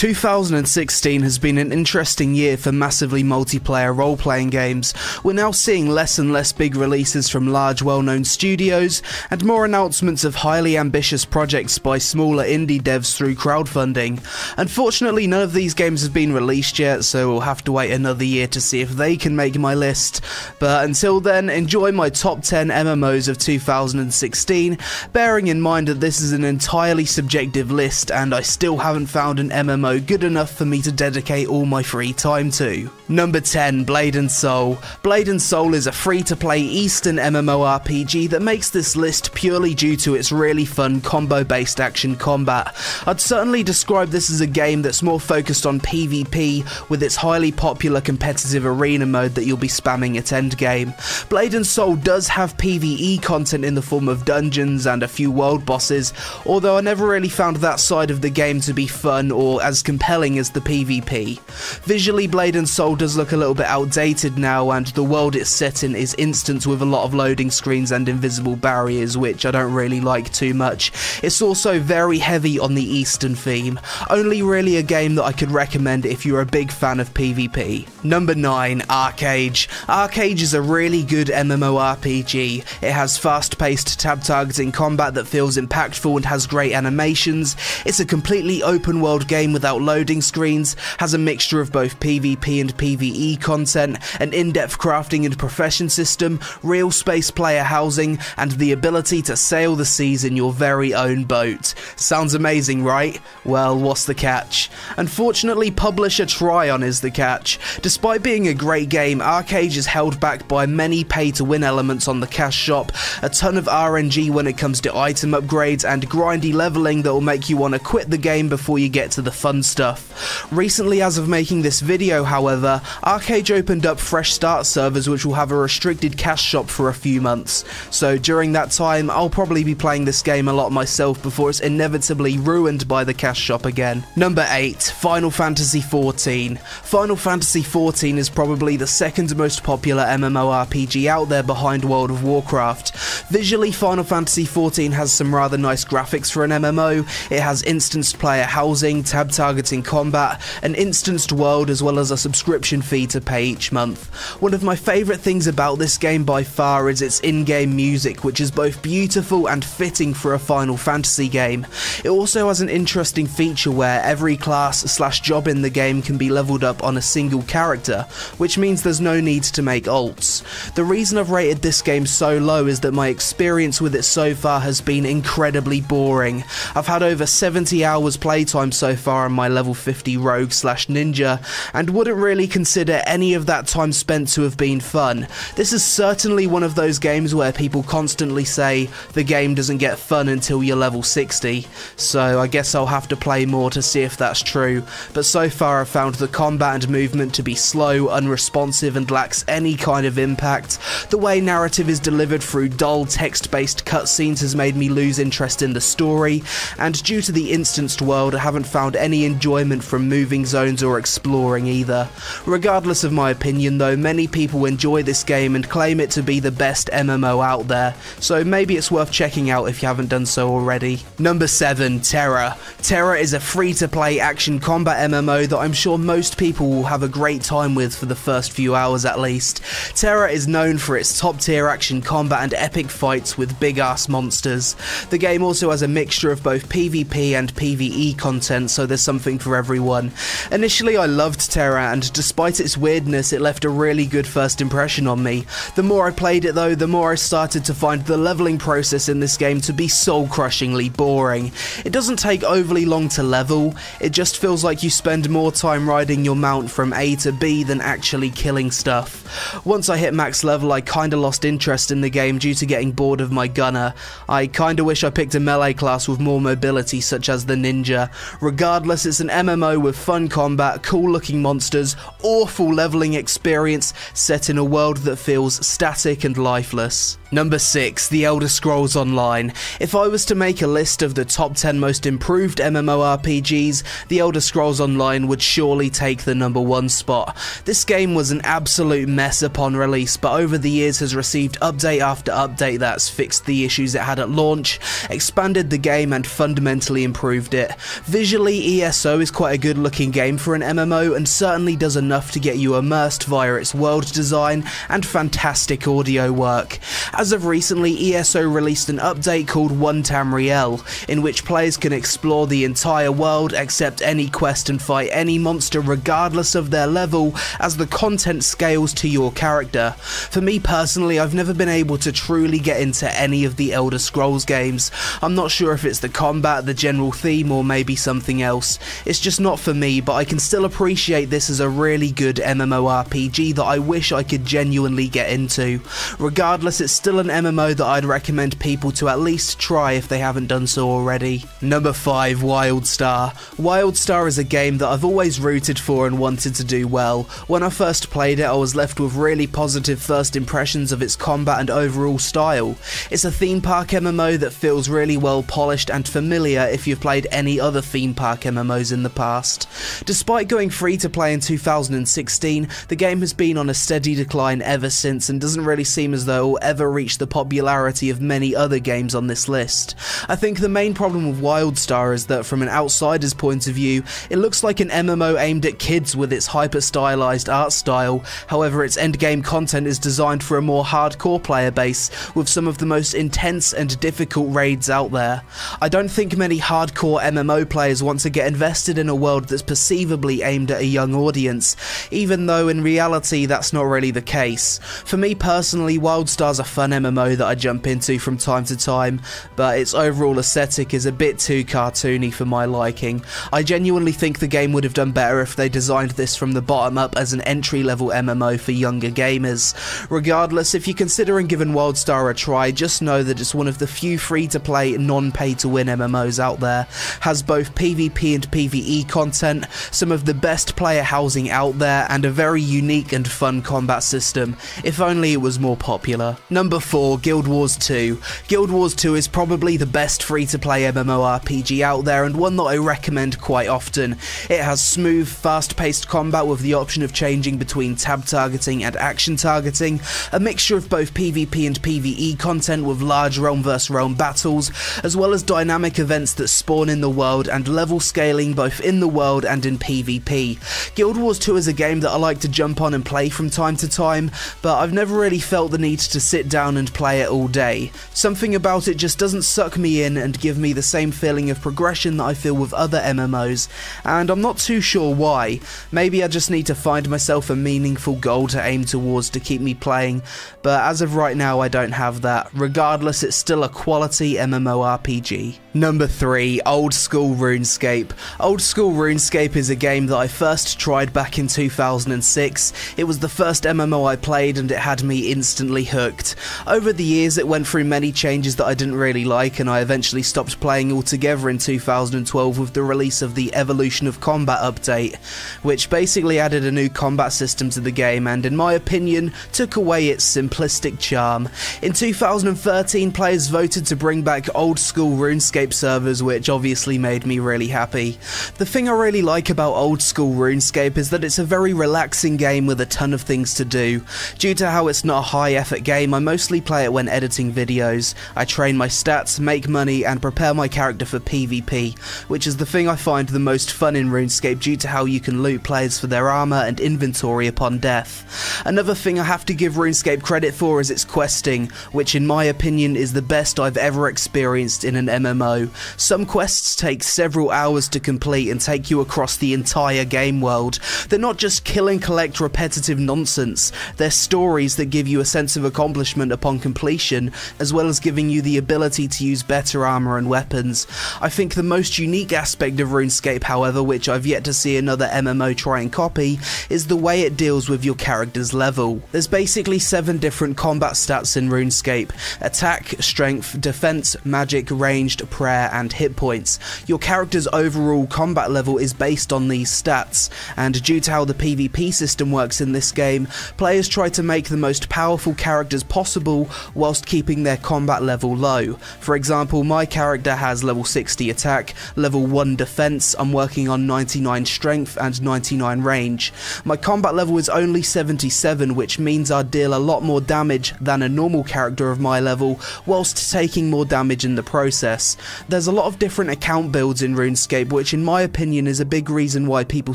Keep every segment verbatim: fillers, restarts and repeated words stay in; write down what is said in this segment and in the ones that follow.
two thousand sixteen has been an interesting year for massively multiplayer role-playing games. We're now seeing less and less big releases from large well-known studios, and more announcements of highly ambitious projects by smaller indie devs through crowdfunding. Unfortunately, none of these games have been released yet, so we'll have to wait another year to see if they can make my list. But until then, enjoy my top ten M M Os of two thousand sixteen, bearing in mind that this is an entirely subjective list and I still haven't found an M M O good enough for me to dedicate all my free time to. Number ten, Blade and Soul. Blade and Soul is a free-to-play Eastern MMORPG that makes this list purely due to its really fun combo-based action combat. I'd certainly describe this as a game that's more focused on PvP, with its highly popular competitive arena mode that you'll be spamming at endgame. Blade and Soul does have PvE content in the form of dungeons and a few world bosses, although I never really found that side of the game to be fun or as compelling as the PvP. Visually, Blade and Soul does look a little bit outdated now, and the world it's set in is instanced with a lot of loading screens and invisible barriers, which I don't really like too much. It's also very heavy on the Eastern theme. Only really a game that I could recommend if you're a big fan of PvP. Number nine, Archeage. Archeage is a really good MMORPG. It has fast-paced tab-targeting combat that feels impactful and has great animations. It's a completely open-world game without loading screens, has a mixture of both PvP and PvE content, an in-depth crafting and profession system, real space player housing, and the ability to sail the seas in your very own boat. Sounds amazing, right? Well, what's the catch? Unfortunately, publisher Tryon is the catch. Despite being a great game, Archeage is held back by many pay-to-win elements on the cash shop, a ton of R N G when it comes to item upgrades, and grindy leveling that will make you want to quit the game before you get to the fun stuff. Recently, as of making this video, however, Archeage opened up fresh start servers which will have a restricted cash shop for a few months, so during that time I'll probably be playing this game a lot myself before it's inevitably ruined by the cash shop again. Number eight, Final Fantasy fourteen. Final Fantasy fourteen is probably the second most popular MMORPG out there behind World of Warcraft. Visually, Final Fantasy fourteen has some rather nice graphics for an M M O. It has instanced player housing, tab targeting combat, an instanced world, as well as a subscription fee to pay each month. One of my favourite things about this game by far is its in-game music, which is both beautiful and fitting for a Final Fantasy game. It also has an interesting feature where every class slash job in the game can be leveled up on a single character, which means there's no need to make alts. The reason I've rated this game so low is that my experience with it so far has been incredibly boring. I've had over seventy hours playtime so far on my level fifty rogue slash ninja, and wouldn't really consider any of that time spent to have been fun. This is certainly one of those games where people constantly say the game doesn't get fun until you're level sixty, so I guess I'll have to play more to see if that's true, but so far I've found the combat and movement to be slow, unresponsive, and lacks any kind of impact. The way narrative is delivered through dull text-based cutscenes has made me lose interest in the story, and due to the instanced world I haven't found any enjoyment from moving zones or exploring either. Regardless of my opinion though, many people enjoy this game and claim it to be the best M M O out there, so maybe it's worth checking out if you haven't done so already. Number seven, TERA. TERA is a free-to-play action combat M M O that I'm sure most people will have a great time with for the first few hours at least. TERA is known for its top-tier action combat and epic fights with big-ass monsters. The game also has a mixture of both PvP and PvE content, so there's something for everyone. Initially I loved TERA, and despite its weirdness it left a really good first impression on me. The more I played it though, the more I started to find the leveling process in this game to be soul-crushingly boring. It doesn't take overly long to level, it just feels like you spend more time riding your mount from A to B than actually killing stuff. Once I hit max level I kinda lost interest in the game due to getting bored of my gunner. I kinda wish I picked a melee class with more mobility such as the ninja. Regardless, it's an M M O with fun combat, cool looking monsters, awful leveling experience, set in a world that feels static and lifeless. Number six, The Elder Scrolls Online. If I was to make a list of the top ten most improved M M O R P Gs, The Elder Scrolls Online would surely take the number one spot. This game was an absolute mess upon release, but over the years has received update after update that's fixed the issues it had at launch, expanded the game and fundamentally improved it. Visually, E S O is quite a good looking game for an M M O and certainly does enough to get you immersed via its world design and fantastic audio work. As of recently, E S O released an update called One Tamriel, in which players can explore the entire world, accept any quest and fight any monster regardless of their level, as the content scales to your character. For me personally, I've never been able to truly get into any of the Elder Scrolls games. I'm not sure if it's the combat, the general theme, or maybe something else. It's just not for me, but I can still appreciate this as a really good M M O R P G that I wish I could genuinely get into. Regardless, it's still an M M O that I'd recommend people to at least try if they haven't done so already. Number five, Wildstar. Wildstar is a game that I've always rooted for and wanted to do well. When I first played it, I was left with really positive first impressions of its combat and overall style. It's a theme park M M O that feels really well polished and familiar if you've played any other theme park M M Os in the past. Despite going free to play in two thousand sixteen, the game has been on a steady decline ever since and doesn't really seem as though it will ever reach the popularity of many other games on this list. I think the main problem with Wildstar is that from an outsider's point of view, it looks like an M M O aimed at kids with its hyper-stylized art style. However, its endgame content is designed for a more hardcore player base, with some of the most intense and difficult raids out there. I don't think many hardcore M M O players want to get invested in a world that's perceivably aimed at a young audience, even though in reality that's not really the case. For me personally, Wildstar's a fun M M O that I jump into from time to time, but its overall aesthetic is a bit too cartoony for my liking. I genuinely think the game would have done better if they designed this from the bottom up as an entry-level M M O for younger gamers. Regardless, if you're considering giving Wildstar a try, just know that it's one of the few free-to-play, non-pay-to-win M M Os out there. Has both PvP and PvE content, some of the best player housing out there, and a very unique and fun combat system. If only it was more popular. Number four, Guild Wars two. Guild Wars two is probably the best free-to-play M M O R P G out there and one that I recommend quite often. It has smooth, fast-paced combat with the option of changing between tab targeting and action targeting, a mixture of both PvP and PvE content with large realm versus realm battles, as well as dynamic events that spawn in the world and level scaling both in the world and in PvP. Guild Wars two is a game that I like to jump on and play from time to time, but I've never really felt the need to sit down and play it all day. Something about it just doesn't suck me in and give me the same feeling of progression that I feel with other M M Os, and I'm not too sure why. Maybe I just need to find myself a meaningful goal to aim towards to keep me playing, but as of right now I don't have that. Regardless, it's still a quality M M O R P G. Number three, Old School RuneScape. Old School RuneScape is a game that I first tried back in two thousand six. It was the first M M O I played and it had me instantly hooked. Over the years, it went through many changes that I didn't really like, and I eventually stopped playing altogether in two thousand twelve with the release of the Evolution of Combat update, which basically added a new combat system to the game and, in my opinion, took away its simplistic charm. In two thousand thirteen, players voted to bring back Old School RuneScape servers, which obviously made me really happy. The thing I really like about Old School RuneScape is that it's a very relaxing game with a ton of things to do. Due to how it's not a high-effort game, I mostly play it when editing videos. I train my stats, make money, and prepare my character for PvP, which is the thing I find the most fun in RuneScape due to how you can loot players for their armor and inventory upon death. Another thing I have to give RuneScape credit for is its questing, which in my opinion is the best I've ever experienced in an M M O. Some quests take several hours to complete and take you across the entire game world. They're not just kill and collect repetitive nonsense, they're stories that give you a sense of accomplishment upon completion, as well as giving you the ability to use better armor and weapons. I think the most unique aspect of RuneScape, however, which I've yet to see another M M O try and copy, is the way it deals with your character's level. There's basically seven different combat stats in RuneScape: attack, strength, defense, magic, ranged, prayer, and hit points. Your character's overall combat level is based on these stats, and due to how the PvP system works in this game, players try to make the most powerful characters possible possible whilst keeping their combat level low. For example, my character has level sixty attack, level one defense, I'm working on ninety-nine strength and ninety-nine range. My combat level is only seventy-seven, which means I deal a lot more damage than a normal character of my level whilst taking more damage in the process. There's a lot of different account builds in RuneScape, which in my opinion is a big reason why people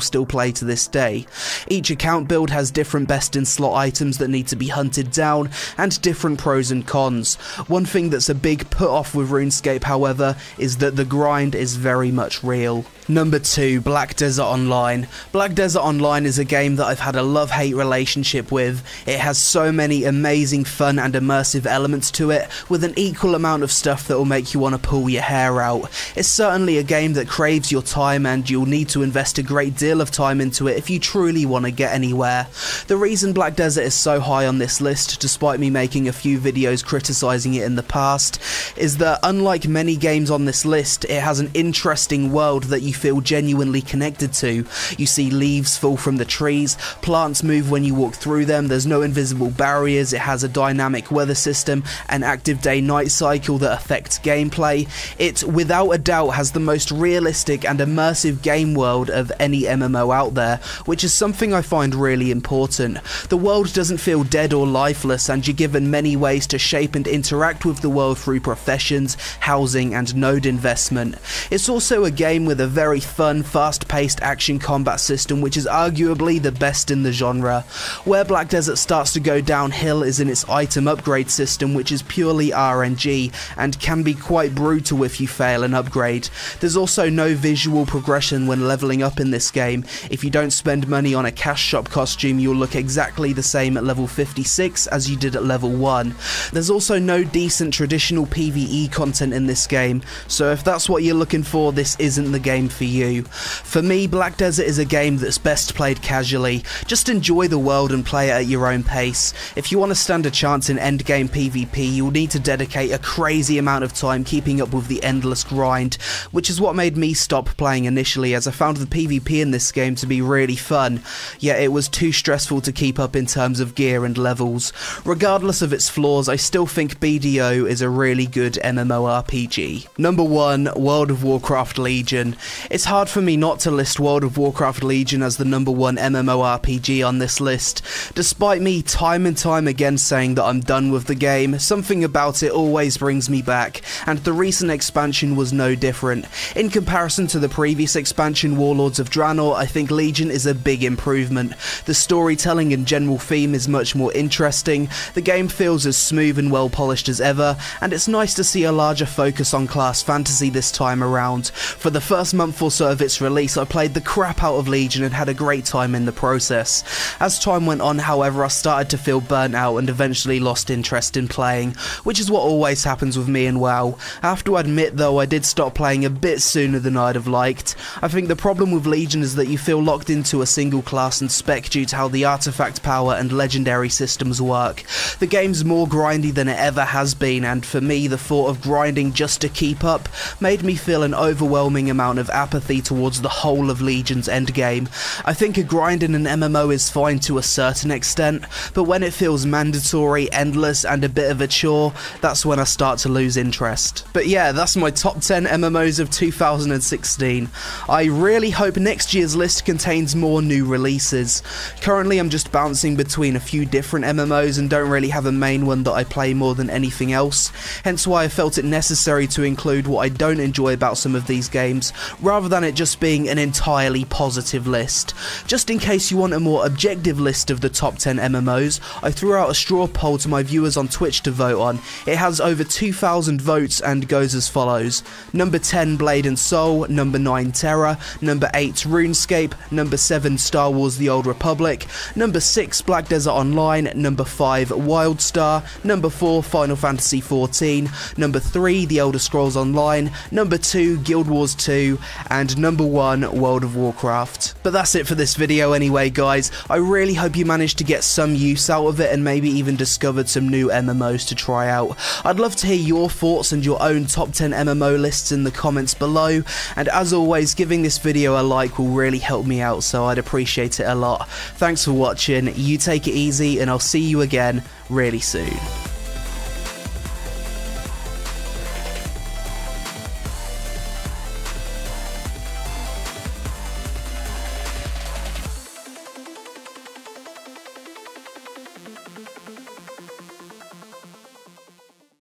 still play to this day. Each account build has different best in slot items that need to be hunted down and different pros and cons. One thing that's a big put off with RuneScape, however, is that the grind is very much real. Number two, Black Desert Online. Black Desert Online is a game that I've had a love-hate relationship with. It has so many amazing fun and immersive elements to it, with an equal amount of stuff that will make you want to pull your hair out. It's certainly a game that craves your time, and you'll need to invest a great deal of time into it if you truly want to get anywhere. The reason Black Desert is so high on this list, despite me making a few videos criticizing it in the past, is that unlike many games on this list, it has an interesting world that you feel genuinely connected to. You see leaves fall from the trees, plants move when you walk through them, there's no invisible barriers, it has a dynamic weather system, an active day-night cycle that affects gameplay. It, without a doubt, has the most realistic and immersive game world of any M M O out there, which is something I find really important. The world doesn't feel dead or lifeless, and you're given many ways to shape and interact with the world through professions, housing, and node investment. It's also a game with a very very fun, fast-paced action combat system, which is arguably the best in the genre. Where Black Desert starts to go downhill is in its item upgrade system, which is purely R N G and can be quite brutal if you fail an upgrade. There's also no visual progression when leveling up in this game. If you don't spend money on a cash shop costume, you'll look exactly the same at level fifty-six as you did at level one. There's also no decent traditional PvE content in this game, so if that's what you're looking for, this isn't the game for for you. For me, Black Desert is a game that's best played casually. Just enjoy the world and play it at your own pace. If you want to stand a chance in endgame PvP, you'll need to dedicate a crazy amount of time keeping up with the endless grind, which is what made me stop playing initially, as I found the PvP in this game to be really fun, yet it was too stressful to keep up in terms of gear and levels. Regardless of its flaws, I still think B D O is a really good MMORPG. Number one, World of Warcraft Legion. It's hard for me not to list World of Warcraft Legion as the number one MMORPG on this list. Despite me time and time again saying that I'm done with the game, something about it always brings me back, and the recent expansion was no different. In comparison to the previous expansion, Warlords of Draenor, I think Legion is a big improvement. The storytelling and general theme is much more interesting, the game feels as smooth and well polished as ever, and it's nice to see a larger focus on class fantasy this time around. For the first month or so of its release, I played the crap out of Legion and had a great time in the process. As time went on, however, I started to feel burnt out and eventually lost interest in playing, which is what always happens with me and WoW. I have to admit though, I did stop playing a bit sooner than I'd have liked. I think the problem with Legion is that you feel locked into a single class and spec due to how the artifact power and legendary systems work. The game's more grindy than it ever has been, and for me, the thought of grinding just to keep up made me feel an overwhelming amount of apathy towards the whole of Legion's endgame. I think a grind in an M M O is fine to a certain extent, but when it feels mandatory, endless, and a bit of a chore, that's when I start to lose interest. But yeah, that's my top ten M M Os of two thousand sixteen. I really hope next year's list contains more new releases. Currently, I'm just bouncing between a few different M M Os and don't really have a main one that I play more than anything else, hence why I felt it necessary to include what I don't enjoy about some of these games, rather than it just being an entirely positive list. Just in case you want a more objective list of the top ten M M Os, I threw out a straw poll to my viewers on Twitch to vote on. It has over two thousand votes and goes as follows: Number ten, Blade and Soul, Number nine, TERA, Number eight, RuneScape, Number seven, Star Wars The Old Republic, Number six, Black Desert Online, Number five, Wildstar, Number four, Final Fantasy fourteen, Number three, The Elder Scrolls Online, Number two, Guild Wars two, and number one, World of Warcraft. But that's it for this video anyway, guys. I really hope you managed to get some use out of it and maybe even discovered some new M M Os to try out. I'd love to hear your thoughts and your own top ten M M O lists in the comments below, and as always, giving this video a like will really help me out, so I'd appreciate it a lot. Thanks for watching, you take it easy, and I'll see you again really soon.